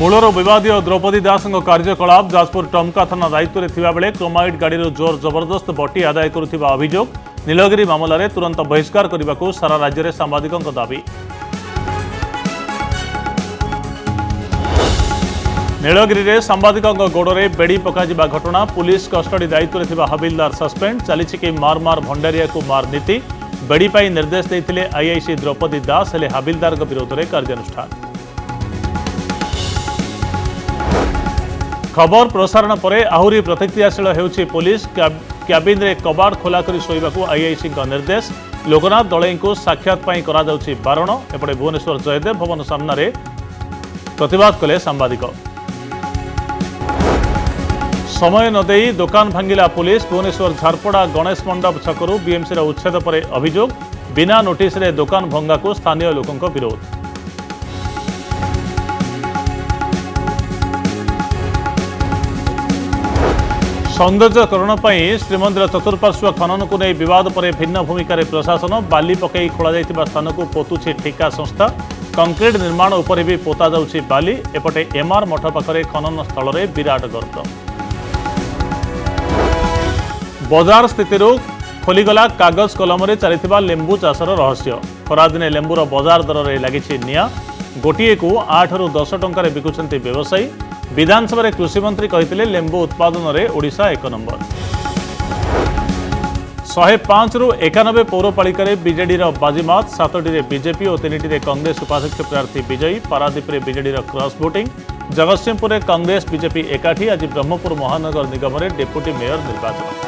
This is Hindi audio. मूलर बदय द्रौपदी दास कार्यकलाप जाजपुर टमका थाना दायित्व में थे क्रमाइट गाड़ी जोर जबरदस्त बटी आदाय करुवा अभियोग नीलगिरी मामलें तुरंत बहिष्कार करने को सारा राज्य में सांबादिकों दाबी। नीलगिरी में सांबादिकों गोड़े बेड़ी पकड़ा घटना पुलिस कस्टडी दायित्व में थे हविलदार सस्पेंड चली कि मार मार भंडारिया को मार नीति बेड़ी पर निर्देश देते आईआईसी द्रौपदी दास हेले हविलदार विरोध में कार्यानुष्ठान। खबर प्रसारण पर आहरी प्रतिक्रियाशील होउछि पुलिस क्याबिन रे कबाड़ खोला करी सोइबा को आईआईसी का निर्देश लोकनाथ दलई को साक्षात पाई करा जाउछि बारण। एपटे भुवनेश्वर जयदेव भवन सामना रे प्रतिवाद कले सांबादिक। समय न देई दुकान भांगिला पुलिस भुवनेश्वर झारपड़ा गणेश मंडप छकरू बीएमसी रे उच्छेद पर अभियोग बिना नोटिस रे दुकान भंगा को स्थानीय लोकंक विरोध। सौंदर्यकरण श्रीमंदिर चतुर्पार्श्व खनन को नहीं विवाद पर भिन्न भूमिका रे प्रशासन बाली पकई खोल जाइतिबा स्थान को पोतुछे ठेका संस्था कंक्रीट निर्माण उपर भी पोता जाउछि बाली। एपटे एमआर मठ पाखरे खनन स्थल रे विराट गर्त। बजार स्थिति खोलीगला कागज कलम रे चलिथिबा लेंबू चाषर रहस्य खरादिने लेंबूर बजार दर रे लागिछि निया गोटे को 8 ରୁ 10 टंका बिकुछंती व्यवसायी। विधानसभा रे कृषि मंत्री कहिथिले लेंबू उत्पादन रे ओडिशा 1 नंबर। 105 ରୁ 91 पौरपालिका रे बीजेडी रो बाजीमात 7टी रे बीजेपी और 3टी रे कांग्रेस उपाध्यक्ष प्रार्थी विजयी। पारादीप रे बीजेडी रो क्रॉस वोटिंग। जगतसिंहपुर रे कांग्रेस बीजेपी 1 आज ब्रह्मपुर महानगर निगम रे डेप्यूटी मेयर निर्वाचन।